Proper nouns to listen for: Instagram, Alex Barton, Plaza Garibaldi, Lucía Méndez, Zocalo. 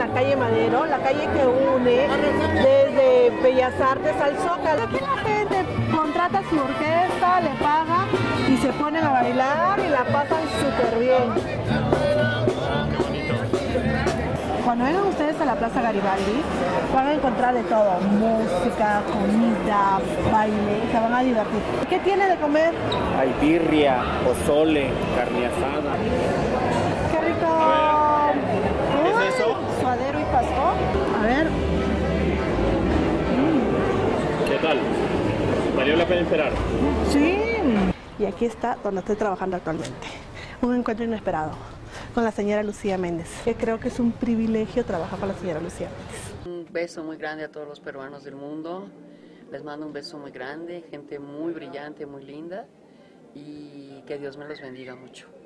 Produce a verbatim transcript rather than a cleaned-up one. en la calle Madero, la calle que une desde Bellas Artes al Zócalo. Aquí la gente contrata su orquesta, le paga y se ponen a bailar y la pasan súper bien. Cuando vengan ustedes a la Plaza Garibaldi van a encontrar de todo, música, comida, baile, se van a divertir. ¿Qué tiene de comer? Hay birria, pozole, carne asada. ¡Qué rico! ¿Qué es eso? Suadero y pastor. A ver. Mm. ¿Qué tal? ¿Valió la pena esperar? Sí. Y aquí está donde estoy trabajando actualmente. Un encuentro inesperado con la señora Lucía Méndez, que creo que es un privilegio trabajar con la señora Lucía Méndez. Un beso muy grande a todos los peruanos del mundo, les mando un beso muy grande, gente muy brillante, muy linda, y que Dios me los bendiga mucho.